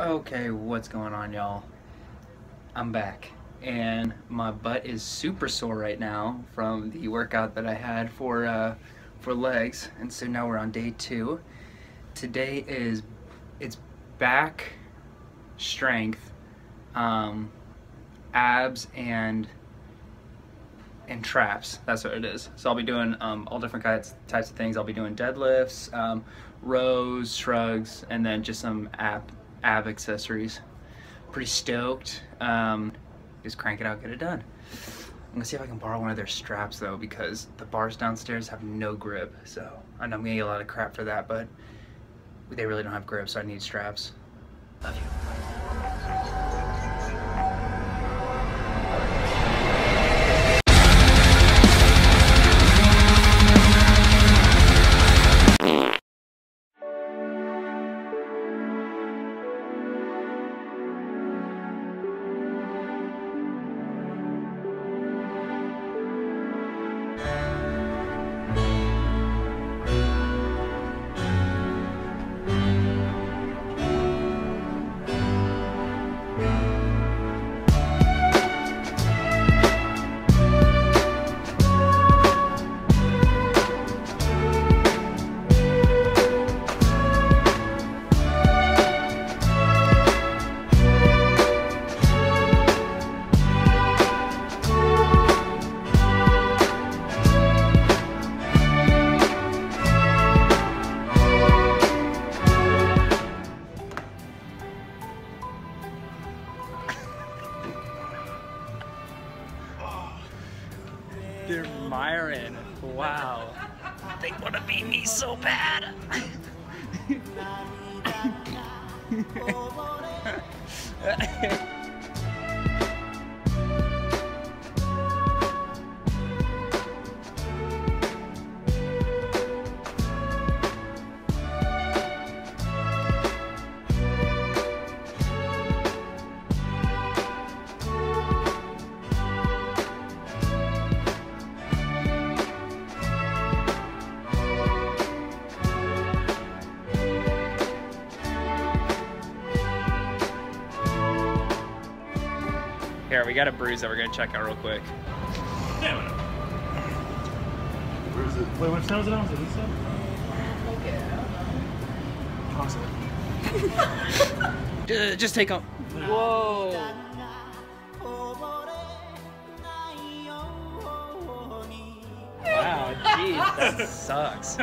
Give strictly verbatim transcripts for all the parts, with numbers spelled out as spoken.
Okay, what's going on, y'all? I'm back, and my butt is super sore right now from the workout that I had for uh, for legs, and so now we're on day two. Today is it's back strength, um, abs, and and traps. That's what it is. So I'll be doing um, all different kinds types of things. I'll be doing deadlifts, um, rows, shrugs, and then just some ab. ab accessories. Pretty stoked. Um, just crank it out, get it done. I'm gonna see if I can borrow one of their straps though, because the bars downstairs have no grip. So I know I'm gonna get a lot of crap for that, but they really don't have grip, so I need straps. Love you. They're Myron. Wow. They want to be me so bad. Here, we got a bruise that we're gonna check out real quick. Damn it. Where is it? Wait, which time was it on? Was it this time? Okay. Awesome. Just take them. Whoa. Wow, jeez, that sucks.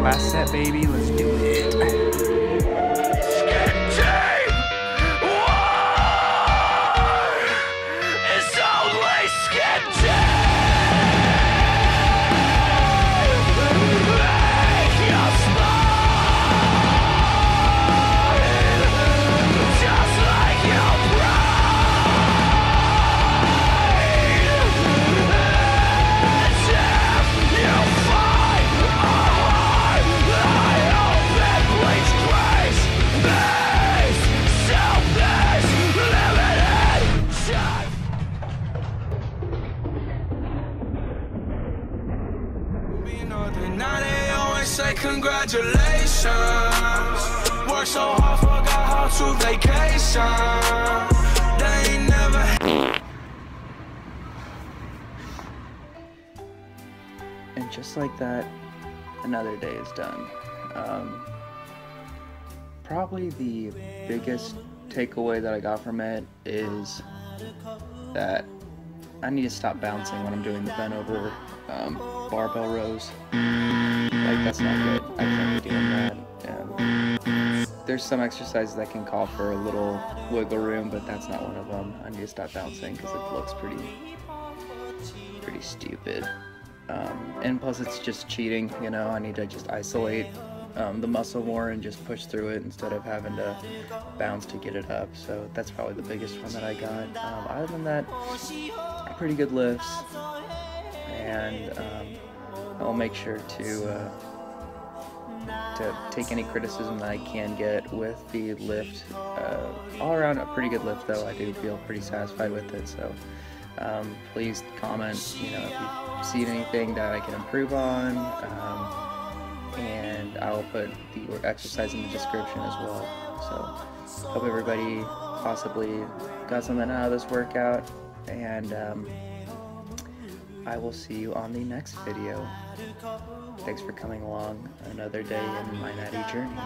Last set, baby, let's do it. Team War is only skin deep. Make your smile just like your pride. And if you find now they always say congratulations. Work so hard, forgot how to vacation. shine. They ain't never had. And just like that, another day is done. Um, probably the biggest takeaway that I got from it is that I need to stop bouncing when I'm doing the bent over um, barbell rows. Like, that's not good. I can't be doing that. Um, there's some exercises that can call for a little wiggle room, but that's not one of them. I need to stop bouncing because it looks pretty, pretty stupid. Um, and plus, it's just cheating, you know. I need to just isolate um, the muscle more and just push through it instead of having to bounce to get it up. So that's probably the biggest one that I got. Um, other than that, pretty good lifts, and um, I'll make sure to uh, to take any criticism that I can get with the lift. Uh, all around, a pretty good lift, though. I do feel pretty satisfied with it. So. Um, please comment, you know, if you've seen anything that I can improve on, um, and I'll put the exercise in the description as well. So, hope everybody possibly got something out of this workout, and um, I will see you on the next video. Thanks for coming along another day in my natty journey.